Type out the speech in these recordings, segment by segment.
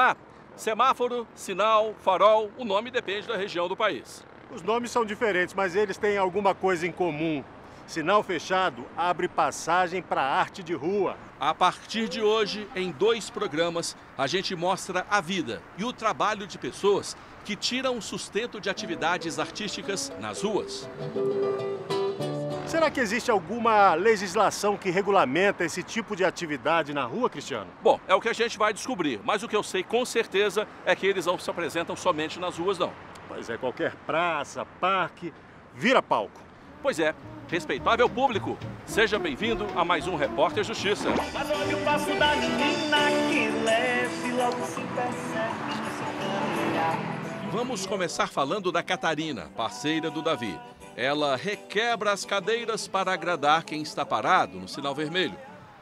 lá? Semáforo, sinal, farol, o nome depende da região do país. Os nomes são diferentes, mas eles têm alguma coisa em comum. Sinal fechado abre passagem para a arte de rua. A partir de hoje, em 2 programas, a gente mostra a vida e o trabalho de pessoas que tiram o sustento de atividades artísticas nas ruas. Será que existe alguma legislação que regulamenta esse tipo de atividade na rua, Cristiano? Bom, é o que a gente vai descobrir, mas o que eu sei com certeza é que eles não se apresentam somente nas ruas, não. Pois é, qualquer praça, parque, vira palco. Pois é, respeitável público, seja bem-vindo a mais um Repórter Justiça. Mas olha o passo da menina que leve, logo se percebe se caminhar. Vamos começar falando da Catarina, parceira do Davi. Ela requebra as cadeiras para agradar quem está parado no sinal vermelho.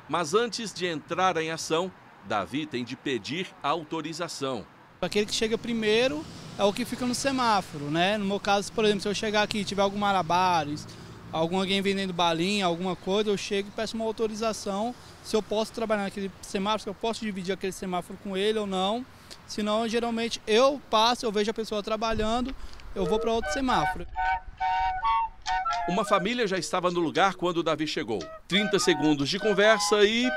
Mas antes de entrar em ação, Davi tem de pedir autorização. Aquele que chega primeiro é o que fica no semáforo, né? No meu caso, por exemplo, se eu chegar aqui e tiver algum malabares, alguém vendendo balinha, alguma coisa, eu chego e peço uma autorização se eu posso trabalhar naquele semáforo, se eu posso dividir aquele semáforo com ele ou não. Senão, geralmente, eu passo, eu vejo a pessoa trabalhando, eu vou para outro semáforo. Uma família já estava no lugar quando o Davi chegou. 30 segundos de conversa e...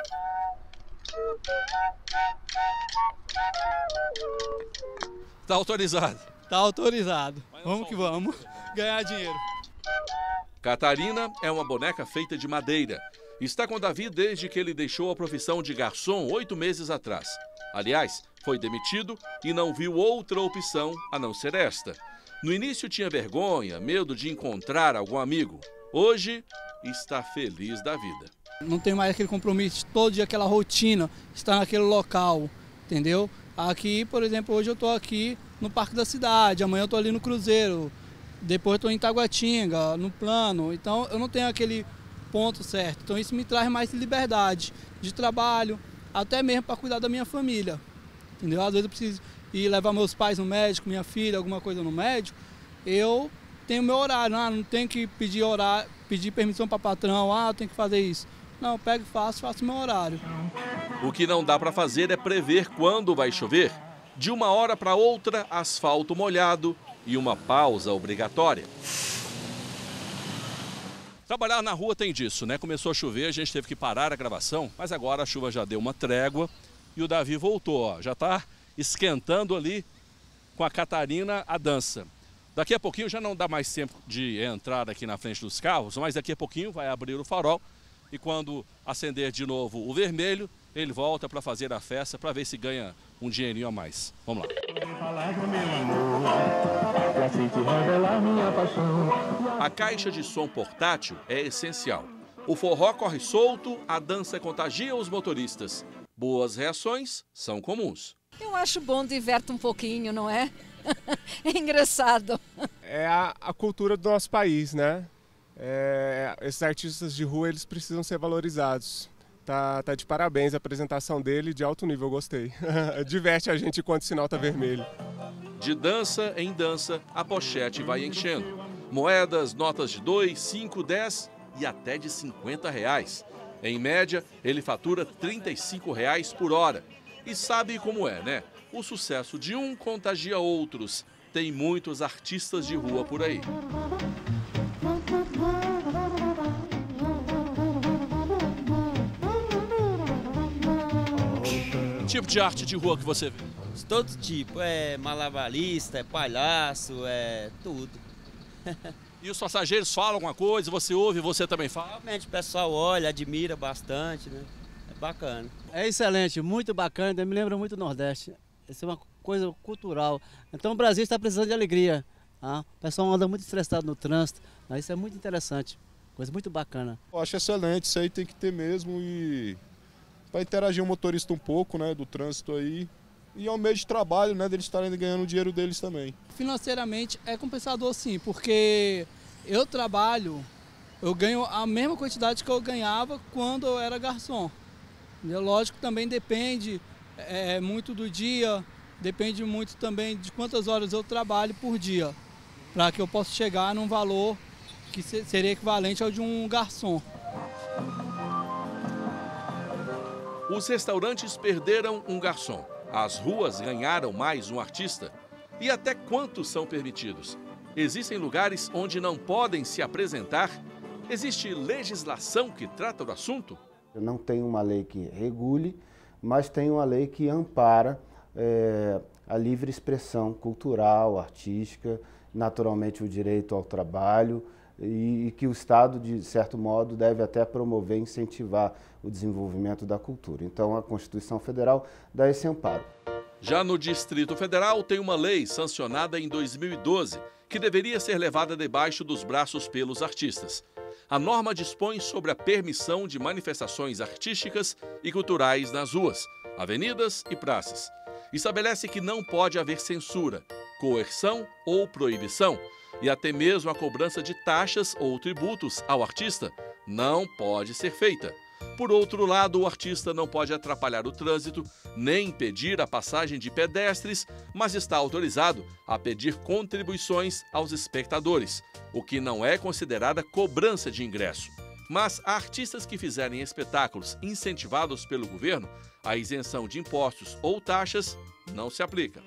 Tá autorizado. Tá autorizado. Vamos que vamos ganhar dinheiro. Catarina é uma boneca feita de madeira. Está com o Davi desde que ele deixou a profissão de garçom 8 meses atrás. Aliás, foi demitido e não viu outra opção a não ser esta. No início tinha vergonha, medo de encontrar algum amigo. Hoje está feliz da vida. Não tem mais aquele compromisso, todo dia aquela rotina, estar naquele local, entendeu? Aqui, por exemplo, hoje eu estou aqui no Parque da Cidade, amanhã eu estou ali no Cruzeiro, depois estou em Taguatinga, no plano. Então eu não tenho aquele ponto certo. Então isso me traz mais liberdade de trabalho, até mesmo para cuidar da minha família, entendeu? Às vezes eu preciso... e levar meus pais no médico, minha filha, alguma coisa no médico, eu tenho meu horário, não tenho que pedir horário, pedir permissão para o patrão, eu tenho que fazer isso. Não, eu pego e faço meu horário. O que não dá para fazer é prever quando vai chover. De uma hora para outra, asfalto molhado e uma pausa obrigatória. Trabalhar na rua tem disso, né? Começou a chover, a gente teve que parar a gravação, mas agora a chuva já deu uma trégua e o Davi voltou, ó, já está... esquentando ali com a Catarina a dança. Daqui a pouquinho já não dá mais tempo de entrar aqui na frente dos carros, mas daqui a pouquinho vai abrir o farol e quando acender de novo o vermelho, ele volta para fazer a festa para ver se ganha um dinheirinho a mais. Vamos lá. A caixa de som portátil é essencial. O forró corre solto, a dança contagia os motoristas. Boas reações são comuns. Eu acho bom, diverte um pouquinho, não é? É engraçado. É a cultura do nosso país, né? Esses artistas de rua, eles precisam ser valorizados. Tá de parabéns a apresentação dele, de alto nível, gostei. Diverte a gente enquanto o sinal tá vermelho. De dança em dança, a pochete vai enchendo. Moedas, notas de 2, 5, 10 e até de R$50. Em média, ele fatura R$35 por hora. E sabe como é, né? O sucesso de um contagia outros. Tem muitos artistas de rua por aí. Que tipo de arte de rua que você vê? Todo tipo. É malabarista, é palhaço, é tudo. E os passageiros falam alguma coisa? Você ouve, você também fala? Realmente o pessoal olha, admira bastante, né? Bacana. É excelente, muito bacana, me lembra muito do Nordeste. Isso é uma coisa cultural. Então o Brasil está precisando de alegria. O pessoal anda muito estressado no trânsito. Isso é muito interessante, coisa muito bacana. Eu acho excelente, isso aí tem que ter mesmo e para interagir o motorista um pouco, né, do trânsito aí. E é um meio de trabalho, né, deles estarem ganhando o dinheiro deles também. Financeiramente é compensador sim, porque eu trabalho, eu ganho a mesma quantidade que eu ganhava quando eu era garçom. Lógico, também depende muito do dia, depende muito também de quantas horas eu trabalho por dia, para que eu possa chegar num valor que seria equivalente ao de um garçom. Os restaurantes perderam um garçom, As ruas ganharam mais um artista? E até quantos são permitidos? Existem lugares onde não podem se apresentar? Existe legislação que trata do assunto? Não tem uma lei que regule, mas tem uma lei que ampara a livre expressão cultural, artística, naturalmente o direito ao trabalho e que o Estado, de certo modo, deve até promover e incentivar o desenvolvimento da cultura. Então, a Constituição Federal dá esse amparo. Já no Distrito Federal, tem uma lei sancionada em 2012, que deveria ser levada debaixo dos braços pelos artistas. A norma dispõe sobre a permissão de manifestações artísticas e culturais nas ruas, avenidas e praças. Estabelece que não pode haver censura, coerção ou proibição, e até mesmo a cobrança de taxas ou tributos ao artista não pode ser feita. Por outro lado, o artista não pode atrapalhar o trânsito, nem impedir a passagem de pedestres, mas está autorizado a pedir contribuições aos espectadores, o que não é considerada cobrança de ingresso. Mas a artistas que fizerem espetáculos incentivados pelo governo, a isenção de impostos ou taxas não se aplica.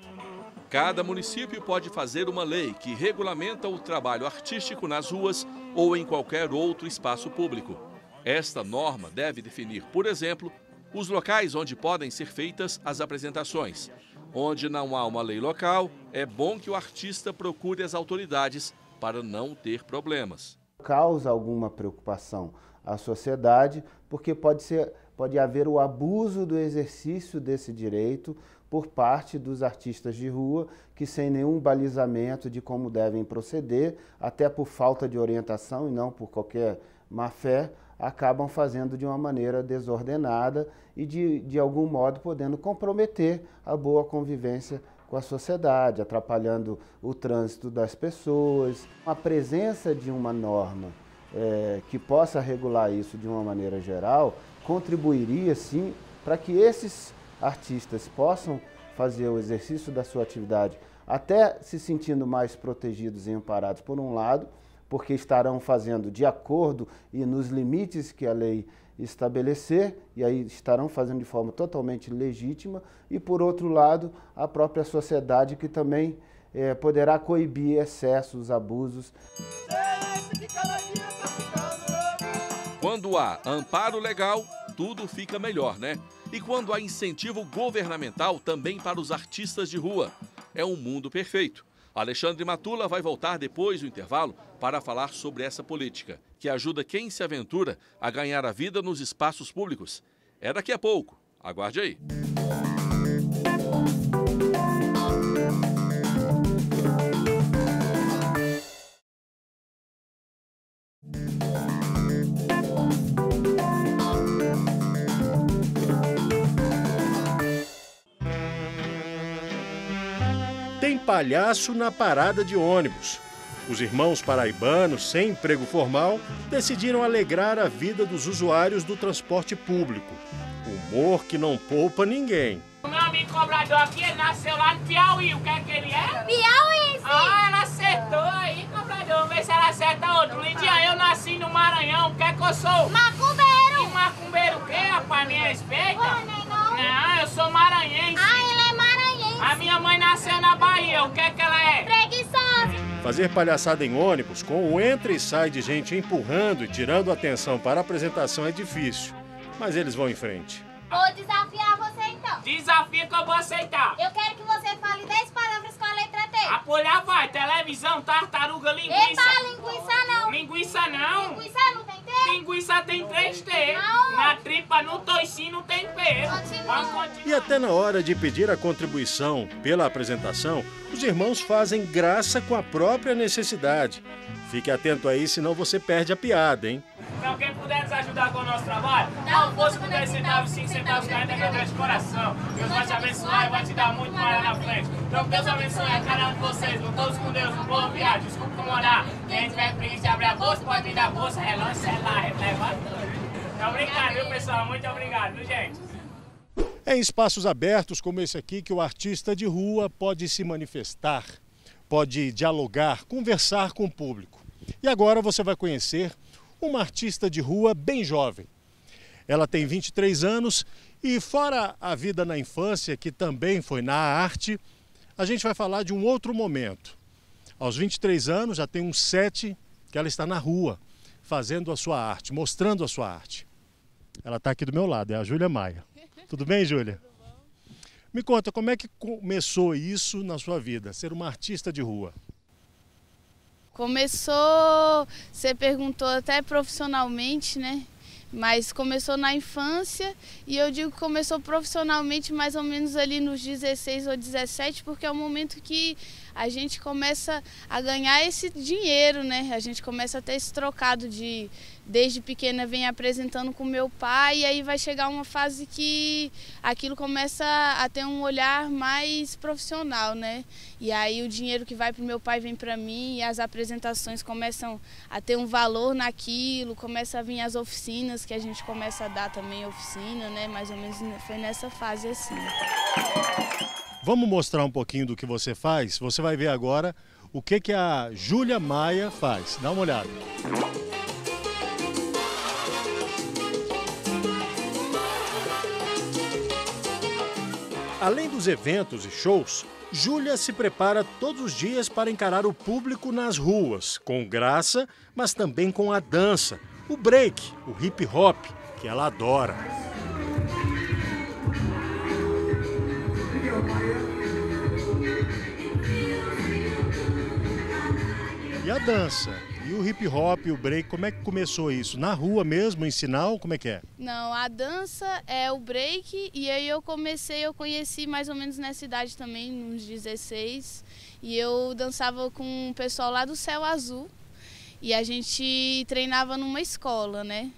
Cada município pode fazer uma lei que regulamenta o trabalho artístico nas ruas ou em qualquer outro espaço público. Esta norma deve definir, por exemplo, os locais onde podem ser feitas as apresentações. Onde não há uma lei local, é bom que o artista procure as autoridades para não ter problemas. Causa alguma preocupação à sociedade, porque pode haver o abuso do exercício desse direito por parte dos artistas de rua, que sem nenhum balizamento de como devem proceder, até por falta de orientação e não por qualquer má fé, acabam fazendo de uma maneira desordenada e de algum modo podendo comprometer a boa convivência com a sociedade, atrapalhando o trânsito das pessoas. A presença de uma norma que possa regular isso de uma maneira geral contribuiria, sim, para que esses artistas possam fazer o exercício da sua atividade até se sentindo mais protegidos e amparados por um lado, porque estarão fazendo de acordo e nos limites que a lei estabelecer, e aí estarão fazendo de forma totalmente legítima, e por outro lado, a própria sociedade que também poderá coibir excessos, abusos. Quando há amparo legal, tudo fica melhor, né? E quando há incentivo governamental também para os artistas de rua, é um mundo perfeito. Alexandre Matula vai voltar depois do intervalo para falar sobre essa política, que ajuda quem se aventura a ganhar a vida nos espaços públicos. É daqui a pouco. Aguarde aí. Tem palhaço na parada de ônibus. Os irmãos paraibanos, sem emprego formal, decidiram alegrar a vida dos usuários do transporte público. Humor que não poupa ninguém. O meu amigo cobrador aqui nasceu lá no Piauí. O que é que ele é? Piauí, sim. Ah, ela acertou aí, cobrador. Vamos ver se ela acerta outro. Um dia eu nasci no Maranhão. O que é que eu sou? Macumbeiro. E macumbeiro o quê, rapaz? Me respeita? Não, eu sou maranhense. Ah, ele é maranhense. A minha mãe nasceu na Bahia. O que é que ela é? Preguiçosa. Fazer palhaçada em ônibus com o entra e sai de gente empurrando e tirando atenção para a apresentação é difícil, mas eles vão em frente. Vou desafiar você então. Desafio que eu vou aceitar. Eu quero que você fale 10 palavras com a letra T. Apolhar vai, televisão, tartaruga, linguiça. Epa, linguiça não. Linguiça não. Linguiça não tem T? Linguiça tem 3 T. Não. Na tripa, no toicinho tem P. Continua. E até na hora de pedir a contribuição pela apresentação, os irmãos fazem graça com a própria necessidade. Fique atento aí, senão você perde a piada, hein? Se alguém puder nos ajudar com o nosso trabalho, não fosse com 10 centavos, 5 centavos, 40 centavos de coração. Deus vai te abençoar e vai te dar muito mais lá na frente. Então, Deus abençoe a cada um de vocês. Vão todos com Deus, uma boa viagem. Desculpa incomodar. Quem tiver preguiça, abre a bolsa, pode vir da bolsa, relance, celular, releva tudo. Então, obrigado, viu, pessoal? Muito obrigado, viu, gente? É em espaços abertos como esse aqui que o artista de rua pode se manifestar, pode dialogar, conversar com o público. E agora você vai conhecer uma artista de rua bem jovem. Ela tem 23 anos E fora a vida na infância, que também foi na arte, a gente vai falar de um outro momento. Aos 23 anos, já tem uns 7 que ela está na rua, fazendo a sua arte, mostrando a sua arte. Ela está aqui do meu lado, é a Júlia Maia. Tudo bem, Júlia? Tudo bom. Me conta, como é que começou isso na sua vida, ser uma artista de rua? Começou, você perguntou até profissionalmente, né? Mas começou na infância e eu digo que começou profissionalmente mais ou menos ali nos 16 ou 17, porque é o momento que a gente começa a ganhar esse dinheiro, né? A gente começa a ter esse trocado de... Desde pequena vem apresentando com meu pai e aí vai chegar uma fase que aquilo começa a ter um olhar mais profissional, né? E aí o dinheiro que vai para o meu pai vem para mim e as apresentações começam a ter um valor naquilo, começa a vir as oficinas que a gente começa a dar também, oficina, né? Mais ou menos foi nessa fase assim. Vamos mostrar um pouquinho do que você faz? Você vai ver agora o que a Júlia Maia faz. Dá uma olhada. Além dos eventos e shows, Júlia se prepara todos os dias para encarar o público nas ruas, com graça, mas também com a dança, o break, o hip hop, que ela adora. E a dança? E o hip hop, o break, como é que começou isso? Na rua mesmo, em sinal, como é que é? Não, a dança é o break e aí eu conheci mais ou menos nessa idade também, uns 16. E eu dançava com o pessoal lá do Céu Azul e a gente treinava numa escola, né?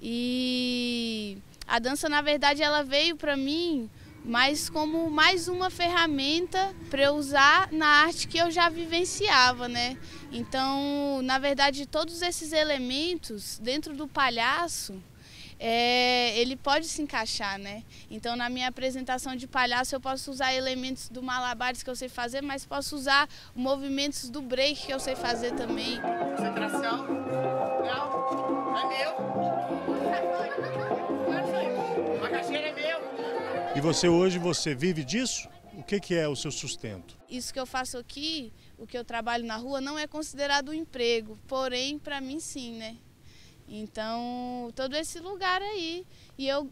E a dança, na verdade, ela veio pra mim mas como mais uma ferramenta para eu usar na arte que eu já vivenciava, né? Então, na verdade, todos esses elementos dentro do palhaço, ele pode se encaixar, né? Então, na minha apresentação de palhaço, eu posso usar elementos do malabares que eu sei fazer, mas posso usar movimentos do break que eu sei fazer também. Concentração. Não, é meu. A caixeira é meu. E você hoje, você vive disso? O que é o seu sustento? Isso que eu faço aqui, o que eu trabalho na rua, não é considerado um emprego, porém, para mim sim, né? Então, todo esse lugar aí, e eu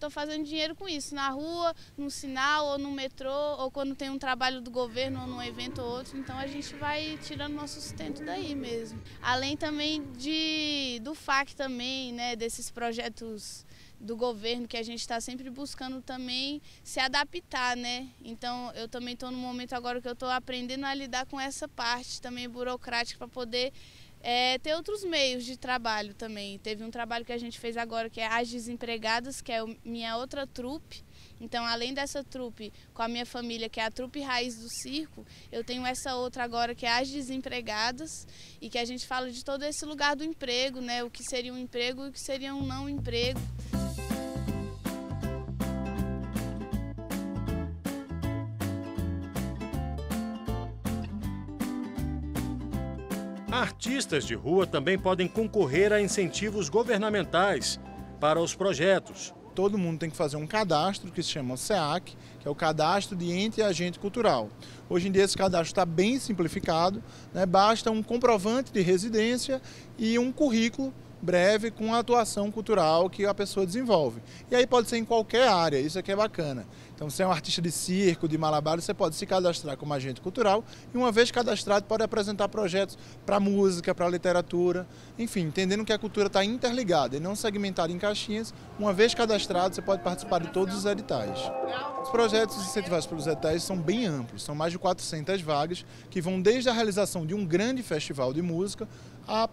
tô fazendo dinheiro com isso, na rua, no sinal, ou no metrô, ou quando tem um trabalho do governo, ou num evento ou outro, então a gente vai tirando nosso sustento daí mesmo. Além também do FAC também, né, desses projetos do governo, que a gente está sempre buscando também se adaptar, né? Então, eu também estou no momento agora que eu estou aprendendo a lidar com essa parte também burocrática para poder ter outros meios de trabalho também. Teve um trabalho que a gente fez agora que é As Desempregadas, que é minha outra trupe. Então, além dessa trupe com a minha família, que é a trupe Raiz do Circo, eu tenho essa outra agora que é As Desempregadas e que a gente fala de todo esse lugar do emprego, né? O que seria um emprego e o que seria um não emprego. Artistas de rua também podem concorrer a incentivos governamentais para os projetos. Todo mundo tem que fazer um cadastro que se chama SEAC, que é o Cadastro de Ente e Agente Cultural. Hoje em dia esse cadastro está bem simplificado, né? Basta um comprovante de residência e um currículo breve com a atuação cultural que a pessoa desenvolve. E aí pode ser em qualquer área, isso aqui é bacana. Então, se é um artista de circo, de malabares, você pode se cadastrar como agente cultural e, uma vez cadastrado, pode apresentar projetos para música, para literatura, enfim, entendendo que a cultura está interligada e não segmentada em caixinhas. Uma vez cadastrado, você pode participar de todos os editais. Os projetos incentivados pelos editais são bem amplos, são mais de 400 vagas que vão desde a realização de um grande festival de música,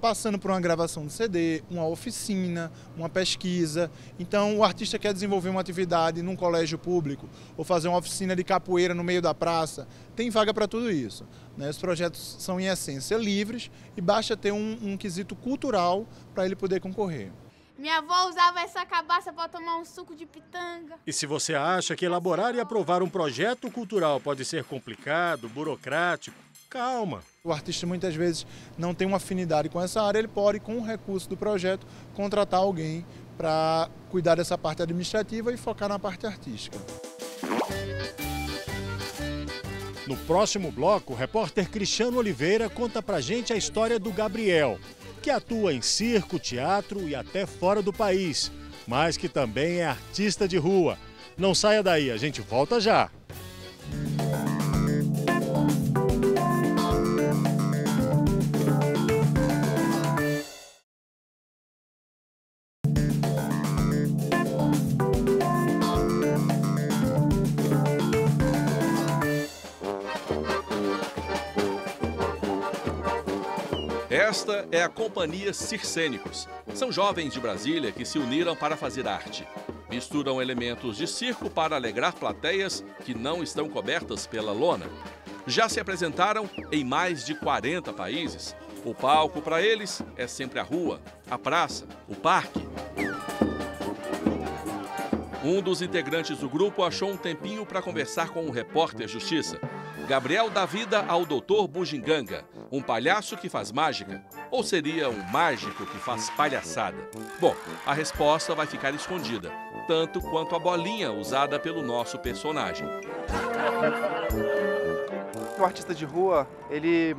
passando por uma gravação de CD, uma oficina, uma pesquisa. Então, o artista quer desenvolver uma atividade num colégio público ou fazer uma oficina de capoeira no meio da praça. Tem vaga para tudo isso, né? Os projetos são, em essência, livres e basta ter um quesito cultural para ele poder concorrer. Minha avó usava essa cabaça para tomar um suco de pitanga. E se você acha que elaborar e aprovar um projeto cultural pode ser complicado, burocrático, calma. O artista muitas vezes não tem uma afinidade com essa área, ele pode, com o recurso do projeto, contratar alguém para cuidar dessa parte administrativa e focar na parte artística. No próximo bloco, o repórter Cristiano Oliveira conta pra gente a história do Gabriel, que atua em circo, teatro e até fora do país, mas que também é artista de rua. Não saia daí, a gente volta já. Esta é a Companhia Circênicos. São jovens de Brasília que se uniram para fazer arte. Misturam elementos de circo para alegrar plateias que não estão cobertas pela lona. Já se apresentaram em mais de 40 países. O palco para eles é sempre a rua, a praça, o parque. Um dos integrantes do grupo achou um tempinho para conversar com o Repórter Justiça. Gabriel dá vida ao Dr. Bujinganga, um palhaço que faz mágica. Ou seria um mágico que faz palhaçada? Bom, a resposta vai ficar escondida, tanto quanto a bolinha usada pelo nosso personagem. O artista de rua, ele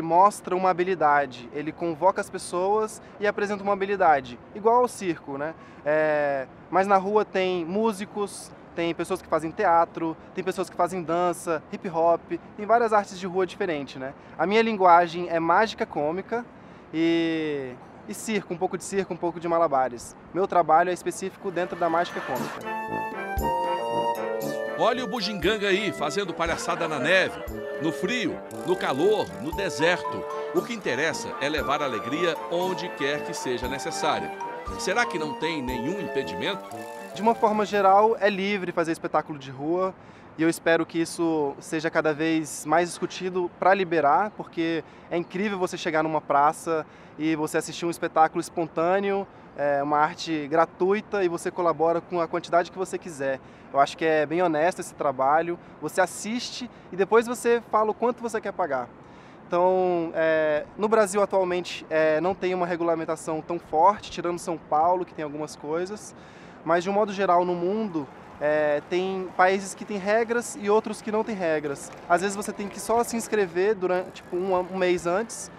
mostra uma habilidade, ele convoca as pessoas e apresenta uma habilidade, igual ao circo, né? Mas na rua tem músicos, tem pessoas que fazem teatro, tem pessoas que fazem dança, hip hop, tem várias artes de rua diferentes, né? A minha linguagem é mágica cômica e circo, um pouco de circo, um pouco de malabares. Meu trabalho é específico dentro da mágica cômica. Olha o Bujinganga aí, fazendo palhaçada na neve, no frio, no calor, no deserto. O que interessa é levar alegria onde quer que seja necessário. Será que não tem nenhum impedimento? De uma forma geral, é livre fazer espetáculo de rua e eu espero que isso seja cada vez mais discutido para liberar, porque é incrível você chegar numa praça e você assistir um espetáculo espontâneo, uma arte gratuita e você colabora com a quantidade que você quiser. Eu acho que é bem honesto esse trabalho, você assiste e depois você fala o quanto você quer pagar. Então, no Brasil atualmente não tem uma regulamentação tão forte, tirando São Paulo, que tem algumas coisas. Mas, de um modo geral, no mundo, tem países que têm regras e outros que não têm regras. Às vezes você tem que só se inscrever durante tipo, um mês antes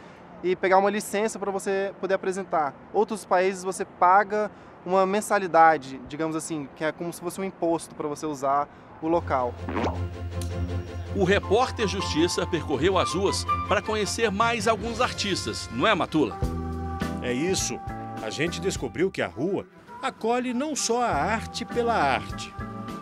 e pegar uma licença para você poder apresentar. Outros países você paga uma mensalidade, digamos assim, que é como se fosse um imposto para você usar o local. O Repórter Justiça percorreu as ruas para conhecer mais alguns artistas, não é, Matula? É isso. A gente descobriu que a rua acolhe não só a arte pela arte.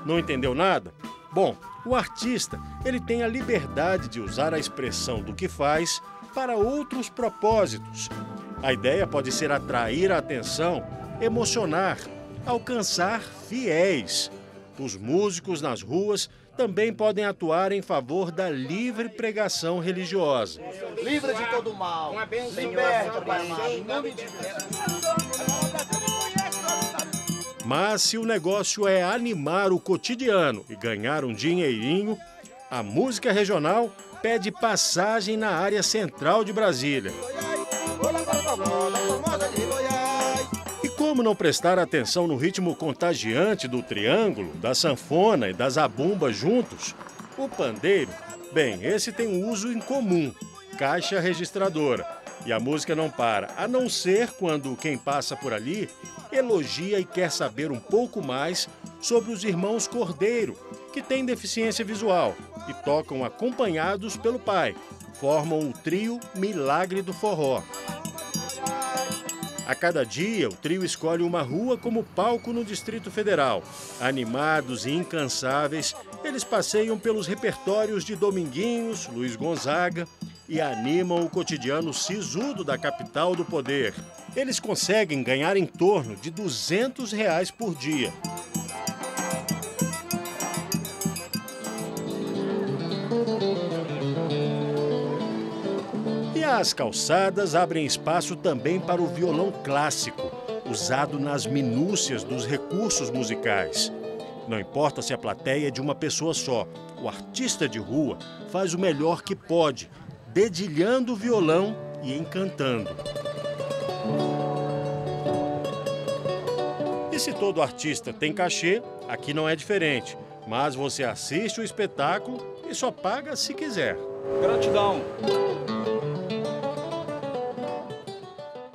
Não entendeu nada? Bom, o artista, ele tem a liberdade de usar a expressão do que faz para outros propósitos. A ideia pode ser atrair a atenção, emocionar, alcançar fiéis. Os músicos nas ruas também podem atuar em favor da livre pregação religiosa. Livra de todo mal, liberta, Pai amado, em nome de Deus. Mas se o negócio é animar o cotidiano e ganhar um dinheirinho, a música regional pede passagem na área central de Brasília. E como não prestar atenção no ritmo contagiante do triângulo, da sanfona e da zabumba juntos? O pandeiro, bem, esse tem um uso incomum, caixa registradora. E a música não para, a não ser quando quem passa por ali elogia e quer saber um pouco mais sobre os irmãos Cordeiro, que têm deficiência visual e tocam acompanhados pelo pai. Formam o trio Milagre do Forró. A cada dia, o trio escolhe uma rua como palco no Distrito Federal. Animados e incansáveis, eles passeiam pelos repertórios de Dominguinhos, Luiz Gonzaga, e animam o cotidiano sisudo da capital do poder. Eles conseguem ganhar em torno de R$200 por dia. E as calçadas abrem espaço também para o violão clássico, usado nas minúcias dos recursos musicais. Não importa se a plateia é de uma pessoa só, o artista de rua faz o melhor que pode, dedilhando o violão e encantando. E se todo artista tem cachê, aqui não é diferente. Mas você assiste o espetáculo e só paga se quiser. Gratidão!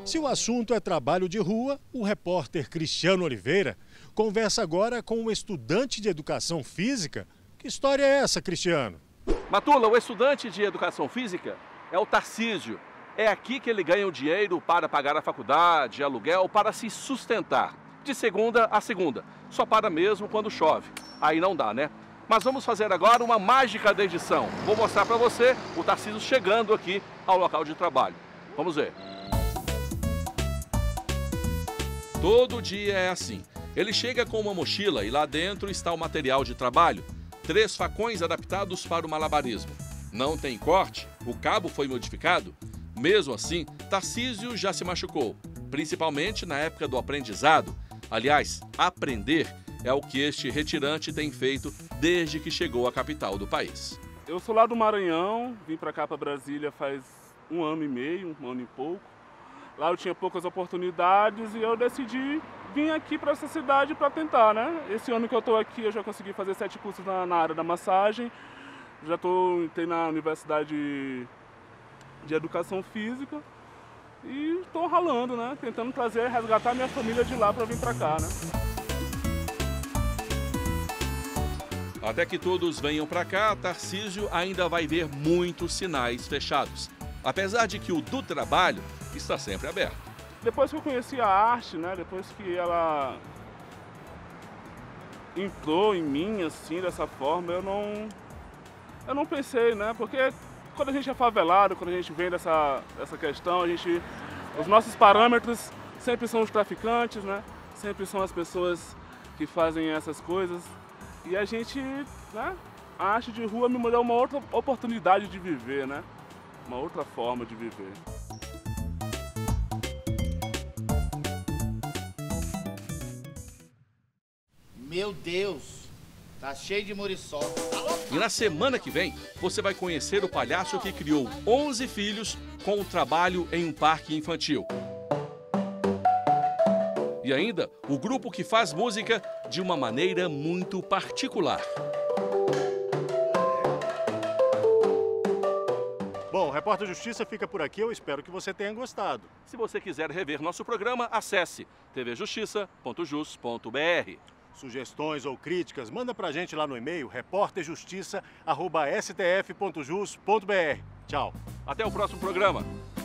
Se o assunto é trabalho de rua, o repórter Cristiano Oliveira conversa agora com um estudante de educação física. Que história é essa, Cristiano? Matula, o estudante de educação física é o Tarcísio. É aqui que ele ganha o dinheiro para pagar a faculdade, aluguel, para se sustentar. De segunda a segunda. Só para mesmo quando chove. Aí não dá, né? Mas vamos fazer agora uma mágica da edição. Vou mostrar para você o Tarcísio chegando aqui ao local de trabalho. Vamos ver. Todo dia é assim. Ele chega com uma mochila e lá dentro está o material de trabalho. 3 facões adaptados para o malabarismo. Não tem corte, o cabo foi modificado. Mesmo assim, Tarcísio já se machucou, principalmente na época do aprendizado. Aliás, aprender é o que este retirante tem feito desde que chegou à capital do país. Eu sou lá do Maranhão, vim para cá, para Brasília, faz 1 ano e meio, 1 ano e pouco. Lá eu tinha poucas oportunidades e eu decidi vir aqui para essa cidade para tentar, né? Esse ano que eu estou aqui eu já consegui fazer 7 cursos na área da massagem, já entrei na universidade de educação física e estou ralando, né? Tentando trazer, resgatar minha família de lá para vir para cá, né? Até que todos venham para cá, Tarcísio ainda vai ver muitos sinais fechados, apesar de que o do trabalho está sempre aberto. Depois que eu conheci a arte, né? Depois que ela entrou em mim assim dessa forma, eu não pensei, né? Porque quando a gente é favelado, quando a gente vem dessa questão, os nossos parâmetros sempre são os traficantes, né? Sempre são as pessoas que fazem essas coisas. E a gente, né? A arte de rua me deu uma outra oportunidade de viver, né? Uma outra forma de viver. Meu Deus, tá cheio de muriçoca. E na semana que vem, você vai conhecer o palhaço que criou 11 filhos com o trabalho em um parque infantil. E ainda, o grupo que faz música de uma maneira muito particular. Bom, o Repórter Justiça fica por aqui. Eu espero que você tenha gostado. Se você quiser rever nosso programa, acesse tvjustiça.jus.br. Sugestões ou críticas, manda pra gente lá no e-mail repórterjustiça@stf.jus.br. Tchau. Até o próximo programa.